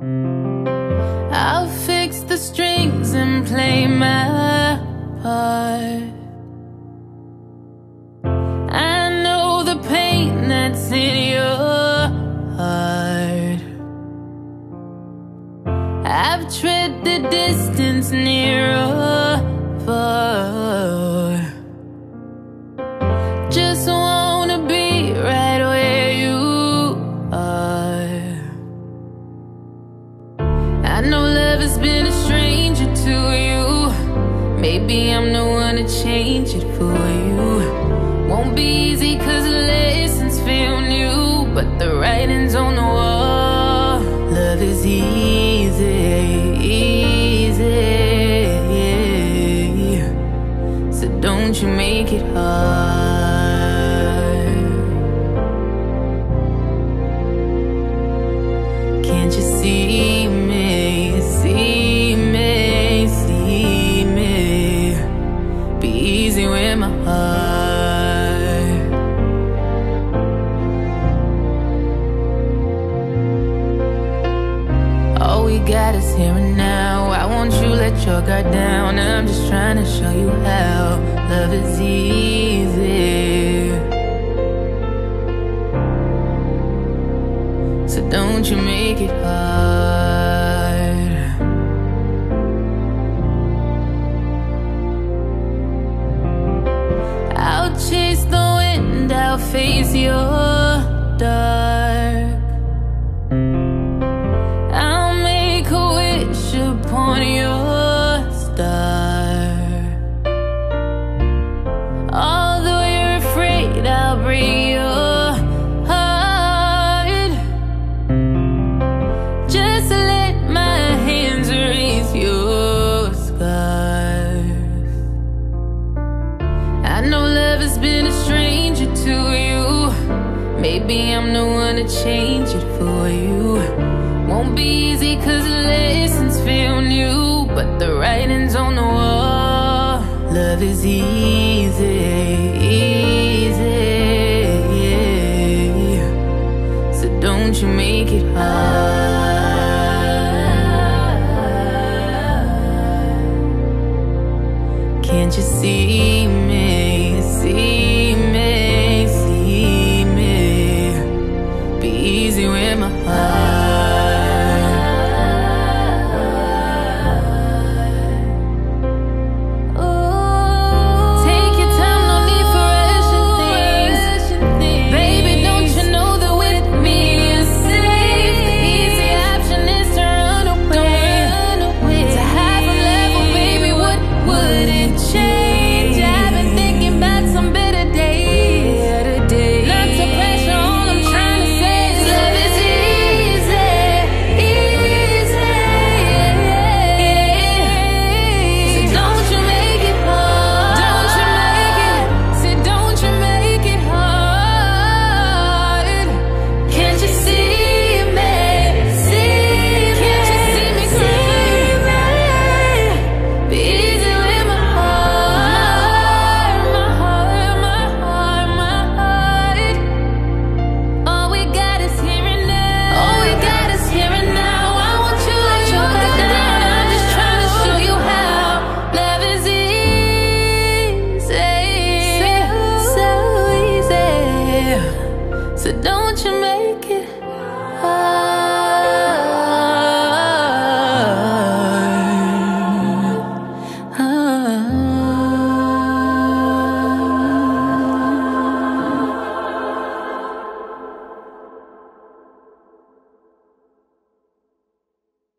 I'll fix the strings and play my part. I know the pain that's in your heart. I've tread the distance near or far. Just wanna be right where you are. I know love has been a stranger to you. Maybe I'm the one to change it for you. Won't be easy 'cause the lessons feel new, but the writing's on the wall. Love is easy, so don't you make it hard. Can't you see me? Be easy with my heart. All we got is here and now. Why won't you let your guard down? I'm just trying to show you how. Love is easy, so don't you make it hard. I'll chase the wind, I'll face your dark. I'll make a wish upon your star. Although you're afraid, I'll bring your heart. Just let my hands erase your scars. I know love has been a stranger to you. Maybe I'm the one to change it for you. Won't be easy 'cause the lessons feel new, but the writing's on the wall. Love is easy, so don't you make it hard. Can't you see me? Be easy with my heart.